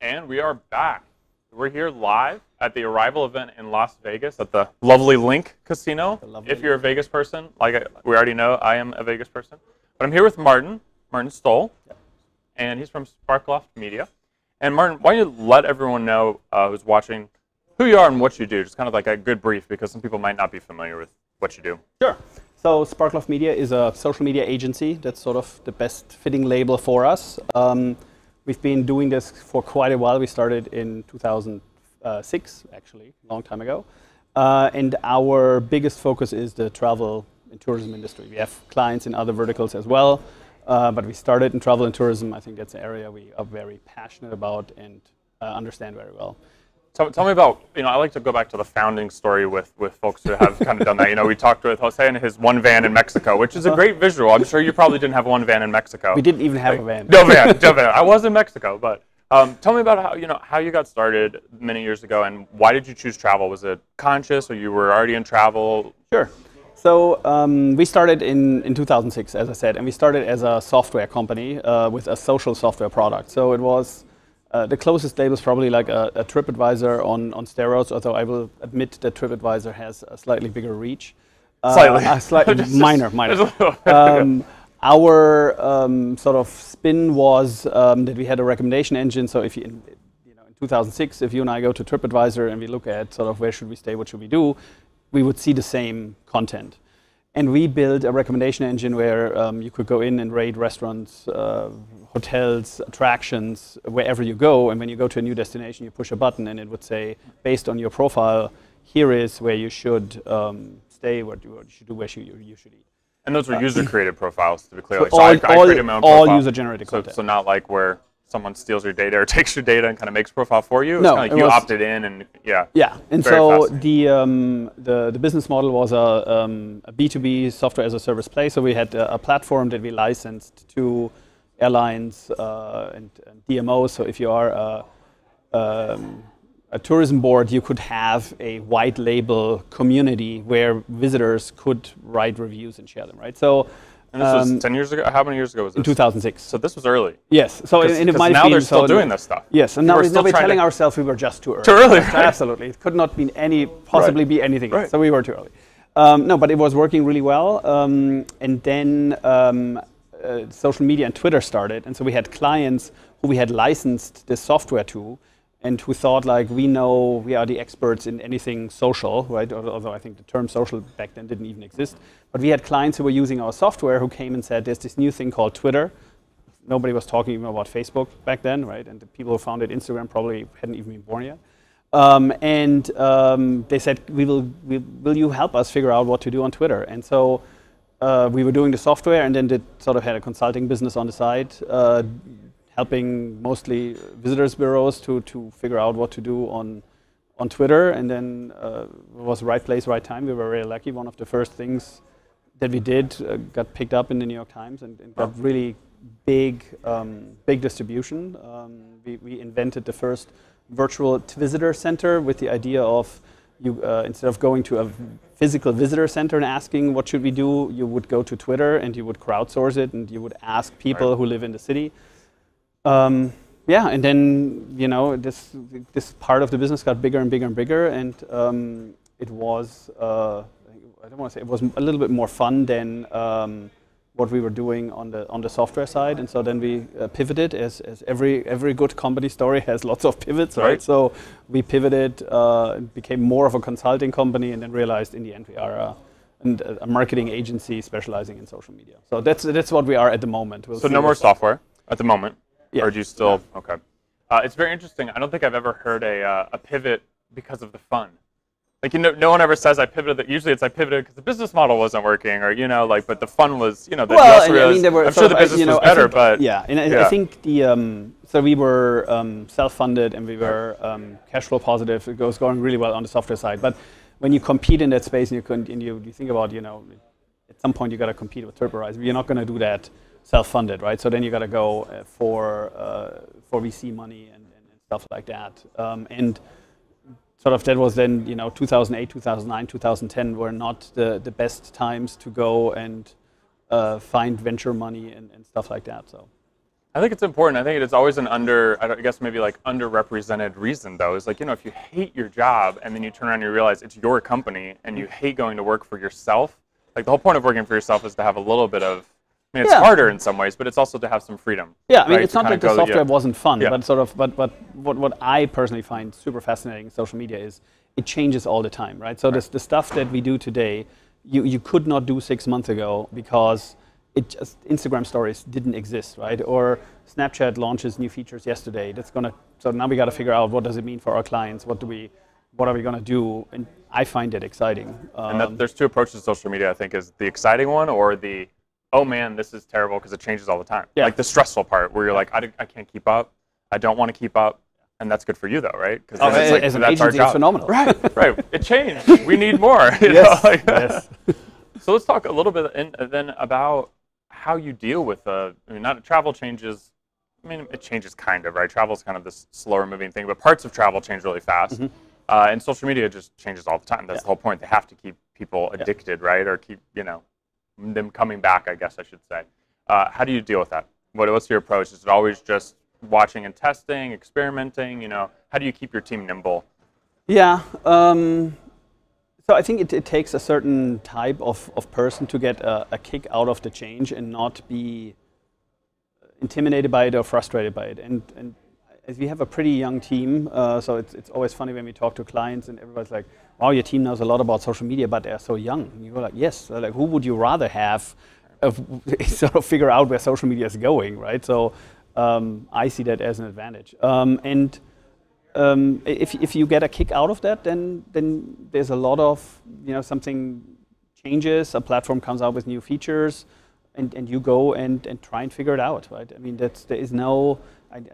And we are back. We're here live at the Arival event in Las Vegas at the lovely Link Casino. If you're a Vegas person, we already know, I am a Vegas person. But I'm here with Martin Stoll, and he's from Sparkloft Media. And Martin, why don't you let everyone know who's watching who you are and what you do, just kind of like a good brief, because some people might not be familiar with what you do. Sure. So Sparkloft Media is a social media agency. That's sort of the best fitting label for us. We've been doing this for quite a while. We started in 2006, actually, a long time ago. And our biggest focus is the travel and tourism industry. We have clients in other verticals as well, but we started in travel and tourism. I think that's an area we are very passionate about and understand very well. Tell me about, I like to go back to the founding story with folks who have kind of done that. We talked with Jose and his one van in Mexico, which is a great visual. I'm sure you probably didn't have one van in Mexico. We didn't even have a van. No van. I was in Mexico, but tell me about how you got started many years ago and why did you choose travel? Was it conscious or you were already in travel? Sure. So we started in 2006, as I said, and we started as a software company with a social software product. So it was... the closest label is probably like a TripAdvisor on steroids, although I will admit that TripAdvisor has a slightly bigger reach. Slightly minor. Our sort of spin was that we had a recommendation engine. So if you, in 2006, if you and I go to TripAdvisor and we look at sort of where should we stay, what should we do, we would see the same content. And we built a recommendation engine where you could go in and rate restaurants, hotels, attractions, wherever you go. And when you go to a new destination, you push a button and it would say, based on your profile, here is where you should stay, what you should do, where you should eat. And those were user-created profiles, to be clear. So I created my own profile. All user-generated content. So not like where someone steals your data or takes your data and kind of makes a profile for you. No, it's kind of like you opted in and and so the business model was a B2B software as a service play. So we had a platform that we licensed to airlines and DMOs. So if you are a tourism board, you could have a white label community where visitors could write reviews and share them, right? So. And this was 10 years ago? How many years ago was this? In 2006. So this was early. Yes. So and it might now they're still doing this stuff. Yes. And now we're telling ourselves we were just too early. Too early. Right? Absolutely. It could not be possibly be anything else. So we were too early. No, but it was working really well. And then social media and Twitter started. And so we had clients who we had licensed this software to and who thought like, we are the experts in anything social, right? Although I think the term social back then didn't even exist. But we had clients who were using our software who came and said, there's this new thing called Twitter. Nobody was talking even about Facebook back then, right? And the people who founded Instagram probably hadn't even been born yet. They said, will you help us figure out what to do on Twitter? And so we were doing the software and then sort of had a consulting business on the side, helping mostly visitors bureaus to figure out what to do on Twitter. And then it was right place, right time. We were really lucky. One of the first things that we did got picked up in the New York Times and got really big, big distribution. We invented the first virtual visitor center with the idea of you instead of going to a physical visitor center and asking what should we do, you would go to Twitter and you would crowdsource it and you would ask people who live in the city. And then this part of the business got bigger and bigger and bigger, and it was I don't want to say it was a little bit more fun than what we were doing on the software side, and so then we pivoted as every good company story has lots of pivots, right? So we pivoted, became more of a consulting company, and then realized in the end we are a marketing agency specializing in social media. So that's what we are at the moment. So no more software at the moment. Yeah. Or do you still? Yeah. Okay. It's very interesting. I don't think I've ever heard a pivot because of the fun. Like, no one ever says I pivoted. Usually it's I pivoted because the business model wasn't working, or but the fun was, I'm sure the business was better, but I think the so we were self-funded and we were cash flow positive. It was going really well on the software side, but when you compete in that space and you think about at some point you got to compete with TurboRise. You're not going to do that. Self-funded, right? So then you got to go for VC money and stuff like that. And sort of that was then 2008, 2009, 2010 were not the best times to go and find venture money and stuff like that. So I think it's important. I think it's always an underrepresented reason, though. Is like, you know, if you hate your job and then you turn around and you realize it's your company and you hate going to work for yourself, like the whole point of working for yourself is to have a little bit of, I mean, it's harder in some ways, but it's also to have some freedom. Yeah, I mean, it's not like the software wasn't fun, but sort of, but what I personally find super fascinating in social media is it changes all the time, right? So the stuff that we do today, you could not do 6 months ago because it just, Instagram stories didn't exist, right? Or Snapchat launches new features yesterday. That's gonna, so now we got to figure out what does it mean for our clients? What are we gonna do? And I find it exciting. And there's two approaches to social media, I think, is the exciting one or the, oh man, this is terrible because it changes all the time. Yeah. Like the stressful part where you're like, I can't keep up. I don't want to keep up. And that's good for you, though, right? Because like, as an agency, it's phenomenal. Right, right. It changed. We need more. Yes. So let's talk a little bit then about how you deal with, I mean, not travel changes. I mean, it changes kind of, right? Travel's kind of this slower moving thing, but parts of travel change really fast. Mm-hmm. And social media just changes all the time. That's the whole point. They have to keep people addicted, right? Or keep, you know, them coming back, I guess I should say. How do you deal with that? What's your approach? Is it always just watching and testing, experimenting? You know, how do you keep your team nimble? Yeah. So I think it takes a certain type of person to get a kick out of the change and not be intimidated by it or frustrated by it. And as we have a pretty young team, so it's always funny when we talk to clients and everybody's like, wow, your team knows a lot about social media, but they're so young. And you go like, yes, so like, who would you rather have sort of figure out where social media is going, right? So I see that as an advantage. If you get a kick out of that, then there's a lot of, you know, something changes, a platform comes out with new features, and you go and try and figure it out, right? I mean, I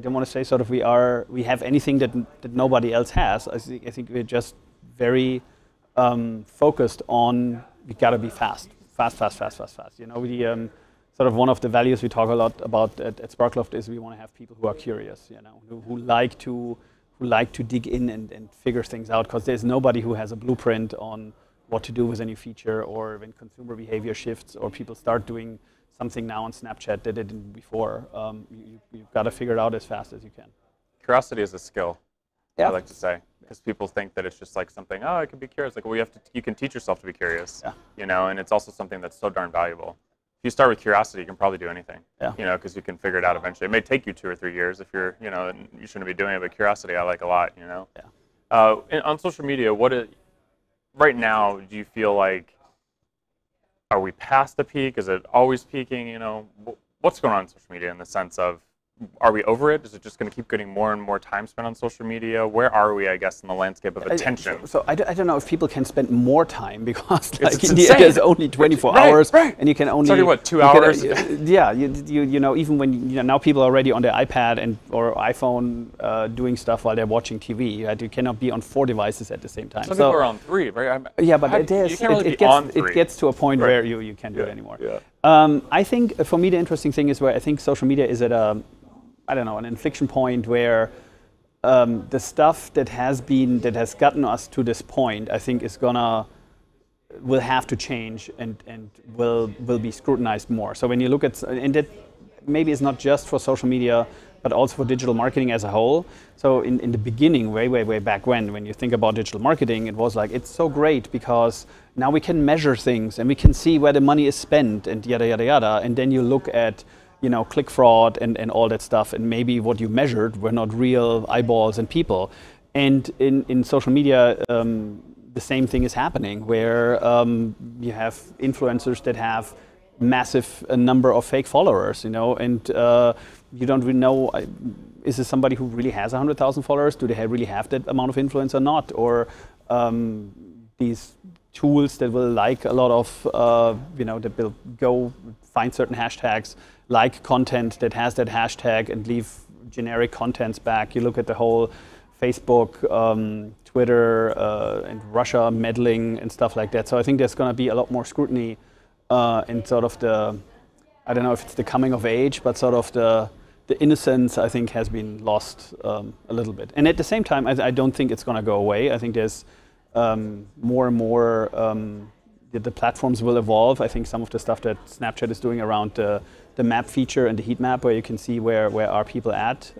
don't want to say sort of we have anything that nobody else has. I think we're just very focused on we got to be fast. You know, sort of one of the values we talk a lot about at Sparkloft is we want to have people who are curious, you know, who like to dig in and figure things out, because there's nobody who has a blueprint on what to do with a new feature, or when consumer behavior shifts or people start doing something now on Snapchat that they didn't before. You've got to figure it out as fast as you can. Curiosity is a skill, I like to say, because people think that it's just like something, oh, I can be curious. Like, well, you can teach yourself to be curious, you know, and it's also something that's so darn valuable. If you start with curiosity, you can probably do anything, you know, because you can figure it out eventually. It may take you 2 or 3 years if you're, you know, and you shouldn't be doing it, but curiosity I like a lot, you know. Yeah. And on social media, right now, do you feel like, are we past the peak? Is it always peaking? You know, what's going on in social media in the sense of, are we over it? Is it just going to keep getting more and more time spent on social media? Where are we, I guess, in the landscape of attention? I don't know if people can spend more time, because like, there's only 24 hours, and you can only what, 2 hours? You know, even when now people are already on their iPad or iPhone doing stuff while they're watching TV. Right? You cannot be on 4 devices at the same time. Some people are on 3, right? It gets to a point where you can't do it anymore. Yeah. I think for me the interesting thing is where I think social media is at a, I don't know, an inflection point where the stuff that has gotten us to this point, I think will have to change and will be scrutinized more. So when you look at, and that maybe it's not just for social media, but also for digital marketing as a whole. So in the beginning, way back when you think about digital marketing, it was like, it's so great because now we can measure things and we can see where the money is spent and yada, yada, yada. And then you look at, you know, click fraud and all that stuff, and maybe what you measured were not real eyeballs and people. And in social media, the same thing is happening, where you have influencers that have massive number of fake followers, you know, and you don't really know, is this somebody who really has 100,000 followers? Do they really have that amount of influence or not? Or these tools that will like a lot of, you know, that will go find certain hashtags, like content that has that hashtag and leave generic contents back. You look at the whole Facebook, Twitter, and Russia meddling and stuff like that. So I think there's going to be a lot more scrutiny and sort of the, I don't know if it's the coming of age, but sort of the innocence, I think, has been lost a little bit. And at the same time, I don't think it's going to go away. I think there's more and more the platforms will evolve. I think some of the stuff that Snapchat is doing around the map feature and the heat map, where you can see where are people at,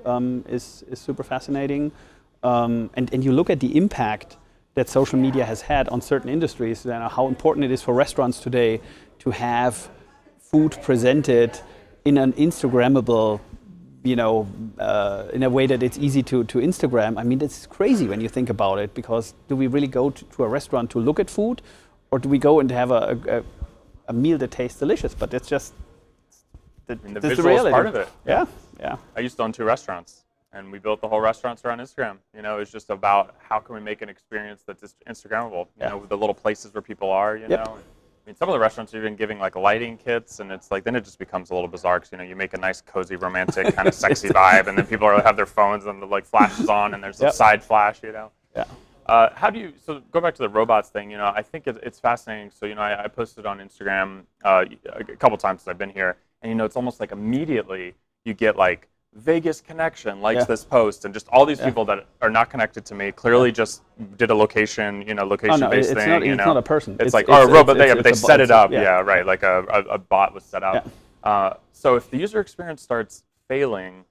is super fascinating. And you look at the impact that social media has had on certain industries, and how important it is for restaurants today to have food presented in an Instagrammable, in a way that it's easy to Instagram. I mean, it's crazy when you think about it, because do we really go to a restaurant to look at food, or do we go and have a meal that tastes delicious? But that's just the visual is part of it. Yeah. Yeah. I used to own two restaurants, and we built the whole restaurants around Instagram. You know, it's just about how can we make an experience that's Instagrammable, you know, with the little places where people are, you know. I mean, some of the restaurants are even giving like lighting kits, and it's like, then it just becomes a little bizarre, because, you know, you make a nice, cozy, romantic, kind of sexy vibe, and then people have their phones and the like flashes on, and there's a side flash, you know. Yeah. So go back to the robots thing, you know, I think it's fascinating. So, you know, I posted on Instagram a couple times since I've been here, and, you know, it's almost like immediately you get like, Vegas connection likes this post, and just all these people that are not connected to me clearly just did a location, location-based thing. It's not a person. It's like, oh, a robot. They set it up. Yeah, right. Like a bot was set up. Yeah. So if the user experience starts failing,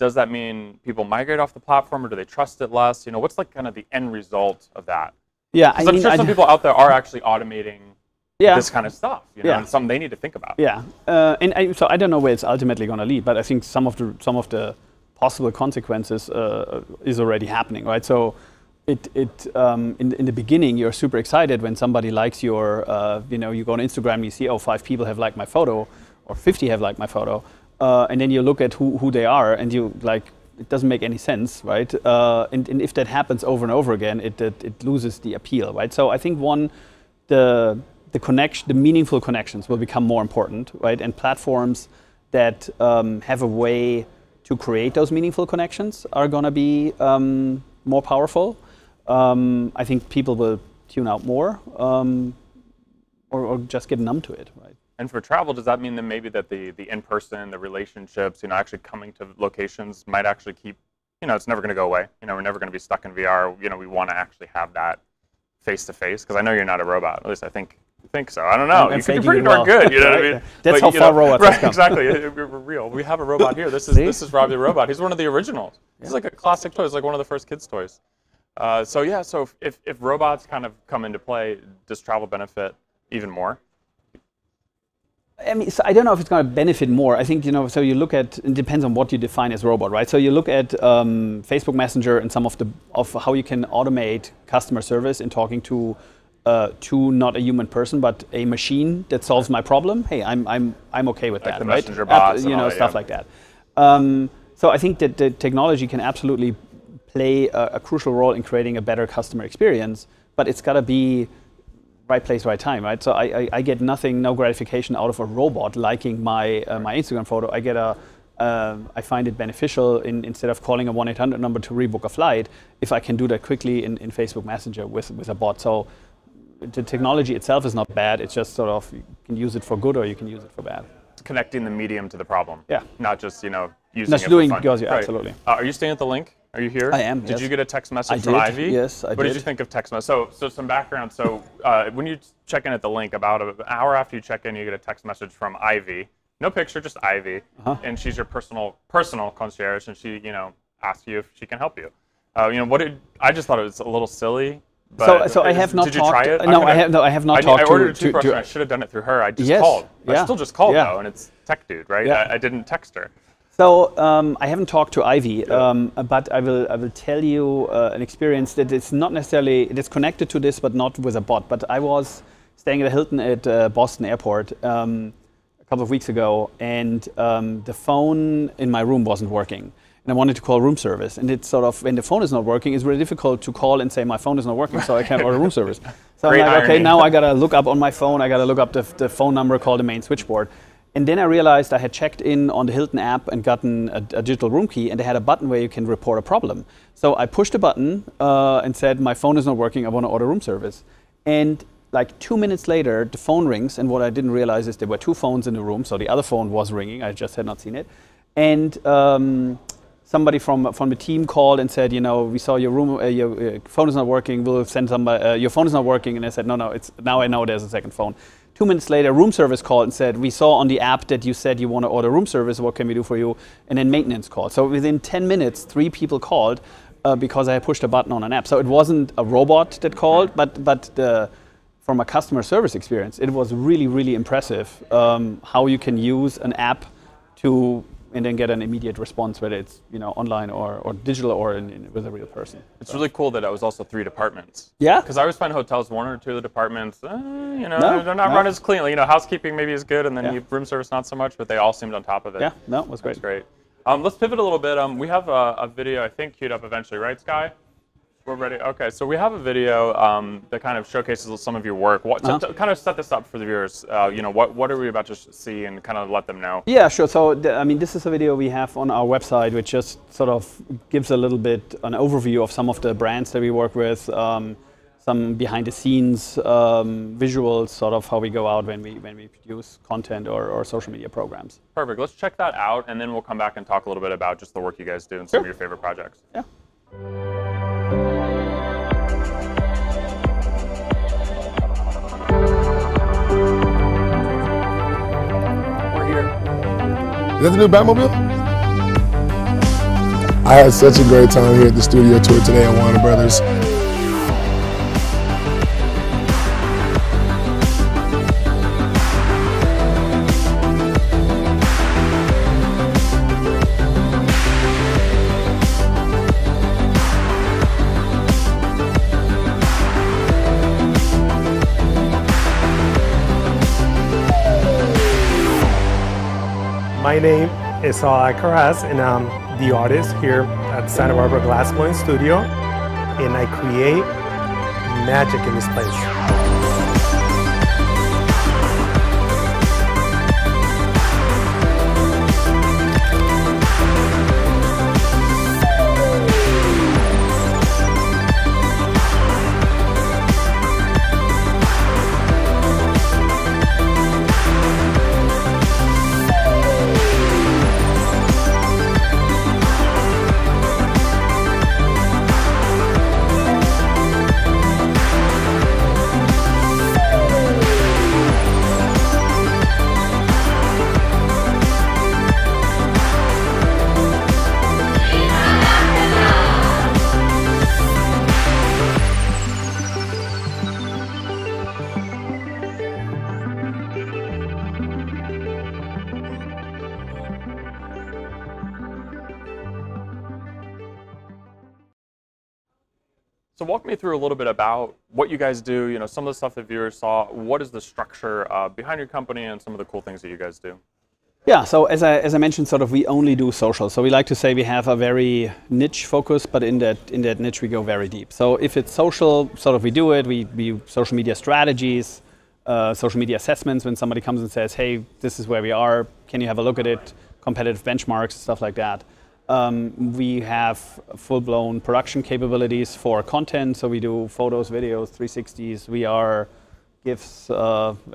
does that mean people migrate off the platform, or do they trust it less? You know, what's like kind of the end result of that? Yeah, I mean, I'm sure some people out there are actually automating. Yeah. This kind of stuff, and something they need to think about. Yeah, so I don't know where it's ultimately going to lead, but I think some of the possible consequences is already happening, right? So, in the beginning, you're super excited when somebody likes your, you go on Instagram and you see, oh, 5 people have liked my photo, or 50 have liked my photo, and then you look at who they are, and you like, it doesn't make any sense, right? And if that happens over and over again, it loses the appeal, right? So I think the meaningful connections will become more important, right? And platforms that have a way to create those meaningful connections are going to be more powerful. I think people will tune out more, or just get numb to it, right? And for travel, does that mean then maybe that the in-person, the relationships, actually coming to locations might actually keep, it's never going to go away. We're never going to be stuck in VR. We want to actually have that face-to-face, because I know you're not a robot. At least I think so. I don't know. You're pretty darn good. You know what I mean? That's how far robots have come. Exactly. We're real. We have a robot here. This is Rob the robot. He's one of the originals. Yeah. He's like a classic toy. He's like one of the first kids' toys. So if robots kind of come into play, does travel benefit even more? I mean, so I don't know if it's going to benefit more. I think, so you look at, it depends on what you define as robot, right? So you look at Facebook Messenger and some of how you can automate customer service in talking to not a human person, but a machine that solves my problem. Hey, I'm okay with that, like the messenger bots, stuff like that. So I think that the technology can absolutely play a crucial role in creating a better customer experience, but it's got to be right place, right time, right? So I get no gratification out of a robot liking my Instagram photo. I get I find it beneficial instead of calling a 1-800 number to rebook a flight, if I can do that quickly in Facebook Messenger with a bot. So the technology itself is not bad. It's just sort of, you can use it for good or you can use it for bad. It's connecting the medium to the problem. Yeah. Not just, using it for fun. Goes, yeah, right. Absolutely. Are you staying at the Link? Are you here? I am, Did you get a text message from Ivy? Yes, I did. What did you think of text message? So some background. So when you check in at the Link, about an hour after you check in, you get a text message from Ivy. No picture, just Ivy. Uh-huh. And she's your personal concierge, and she, asks you if she can help you. I just thought it was a little silly. But so I have not talked. Did you try it? No, I have not talked to. I ordered a toothbrush. I should have done it through her. I just called. Yeah. I still just called though, and it's tech dude, right? Yeah. I didn't text her. So I haven't talked to Ivy, but I will tell you an experience that it's not necessarily, it is connected to this, but not with a bot. But I was staying at a Hilton at Boston Airport a couple of weeks ago, and the phone in my room wasn't working. And I wanted to call room service, and it's sort of, when the phone is not working, it's really difficult to call and say my phone is not working, so I can't order room service. So I'm like, okay, now I gotta look up on my phone. I gotta look up the phone number, call the main switchboard, and then I realized I had checked in on the Hilton app and gotten a digital room key, and they had a button where you can report a problem. So I pushed a button and said my phone is not working. I want to order room service, and like 2 minutes later, the phone rings, and what I didn't realize is there were 2 phones in the room, so the other phone was ringing. I just had not seen it, and somebody from the team called and said, you know, we saw your room, your phone is not working. We'll send somebody. Your phone is not working. And I said, no, no. It's now I know there's a second phone. 2 minutes later, room service called and said, we saw on the app that you said you want to order room service. What can we do for you? And then maintenance called. So within 10 minutes, 3 people called because I pushed a button on an app. So it wasn't a robot that called, but from a customer service experience, it was really, really impressive how you can use an app to and then get an immediate response, whether it's online or digital or with a real person. It's really cool that I was also 3 departments. Yeah. Because I always find hotels 1 or 2 of the departments, they're not run as cleanly. Housekeeping maybe is good, and then room service not so much, but they all seemed on top of it. Yeah. No, it was great. That's great. Let's pivot a little bit. We have a video I think queued up eventually, right, Sky? We're ready. Okay, so we have a video that kind of showcases some of your work. To kind of set this up for the viewers, what are we about to see and kind of let them know? Yeah, sure. So, this is a video we have on our website, which just sort of gives a little bit an overview of some of the brands that we work with, some behind-the-scenes visuals, sort of how we go out when we produce content or social media programs. Perfect. Let's check that out, and then we'll come back and talk a little bit about just the work you guys do and some of your favorite projects. Yeah. Is that the new Batmobile? I had such a great time here at the studio tour today at Warner Brothers. My name is Al Caras, and I'm the artist here at Santa Barbara Glassblowing Studio, and I create magic in this place. So walk me through a little bit about what you guys do, some of the stuff that viewers saw. What is the structure behind your company and some of the cool things that you guys do? Yeah, so as I mentioned, sort of we only do social. So we like to say we have a very niche focus, but in that niche we go very deep. So if it's social, sort of we do it. We social media strategies, social media assessments when somebody comes and says, hey, this is where we are. Can you have a look at it? Competitive benchmarks, stuff like that. We have full-blown production capabilities for content, so we do photos, videos, 360s, VR, GIFs,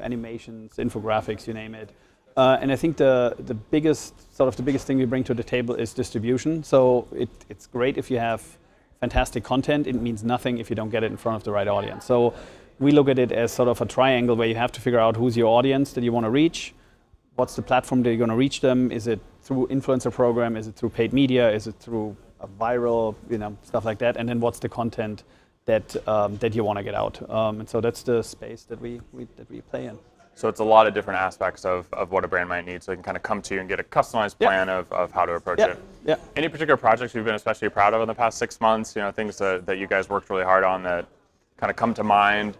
animations, infographics, you name it. And I think the biggest thing we bring to the table is distribution. So it's great if you have fantastic content. It means nothing if you don't get it in front of the right audience. So we look at it as sort of a triangle where you have to figure out who's your audience that you want to reach. What's the platform that you're going to reach them? Is it through influencer program? Is it through paid media? Is it through a viral, stuff like that? And then what's the content that you want to get out? And so that's the space that we play in. So it's a lot of different aspects of what a brand might need, so they can kind of come to you and get a customized plan of how to approach it. Yeah. Any particular projects you've been especially proud of in the past 6 months? Things that you guys worked really hard on that kind of come to mind?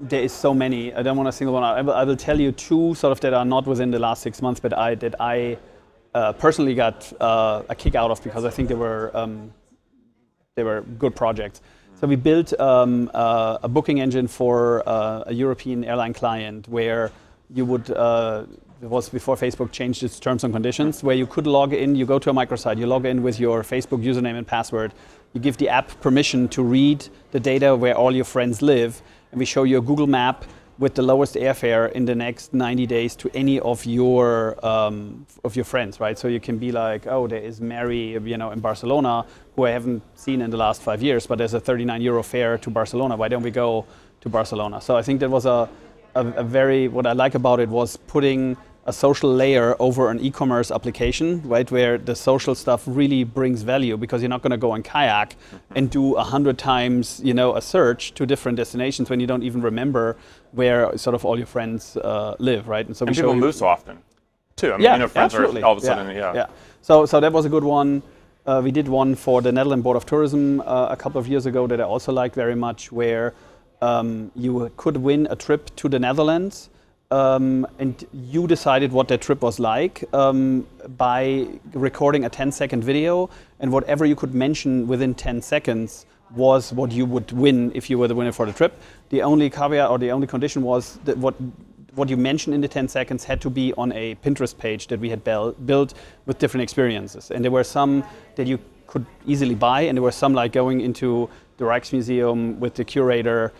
There is so many. I don't want to single one out. I will tell you 2 sort of that are not within the last 6 months, but that I personally got a kick out of because I think they were good projects. So we built a booking engine for a European airline client where you would. It was before Facebook changed its terms and conditions, where you could log in. You go to a microsite. You log in with your Facebook username and password. You give the app permission to read the data where all your friends live. And we show you a Google map with the lowest airfare in the next 90 days to any of your friends, right? So you can be like, oh, there is Mary, you know, in Barcelona, who I haven't seen in the last 5 years, but there's a 39 euro fare to Barcelona. Why don't we go to Barcelona? So I think that was a very, what I like about it was putting a social layer over an e-commerce application, right, where the social stuff really brings value, because you're not going to go on Kayak and do 100 times, you know, a search to different destinations when you don't even remember where sort of all your friends live, right? And so and people move so often, too. I mean, yeah, you know, friends absolutely. Are all of a sudden, yeah. Yeah. So that was a good one. We did one for the Netherlands Board of Tourism a couple of years ago that I also liked very much, where you could win a trip to the Netherlands. And you decided what that trip was like by recording a 10-second video, and whatever you could mention within 10 seconds was what you would win if you were the winner for the trip. The only caveat or the only condition was that what you mentioned in the 10 seconds had to be on a Pinterest page that we had built with different experiences. And there were some that you could easily buy, and there were some like going into the Rijksmuseum with the curator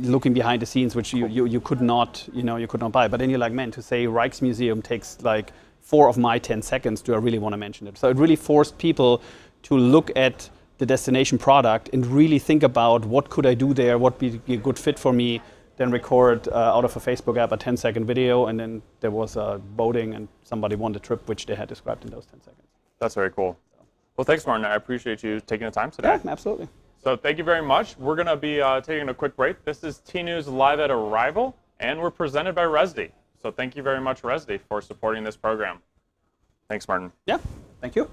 looking behind the scenes, which you could not, you know, you could not buy. But then you're like, man, to say Rijksmuseum takes like 4 of my 10 seconds. Do I really want to mention it? So it really forced people to look at the destination product and really think about what could I do there, what would be a good fit for me, then record out of a Facebook app a 10-second video, and then there was voting and somebody won the trip, which they had described in those 10 seconds. That's very cool. Well, thanks, Martin. I appreciate you taking the time today. Yeah, absolutely. So thank you very much. We're going to be taking a quick break. This is tNews Live at Arival, and we're presented by Rezdy. So thank you very much, Rezdy, for supporting this program. Thanks, Martin. Yeah, thank you.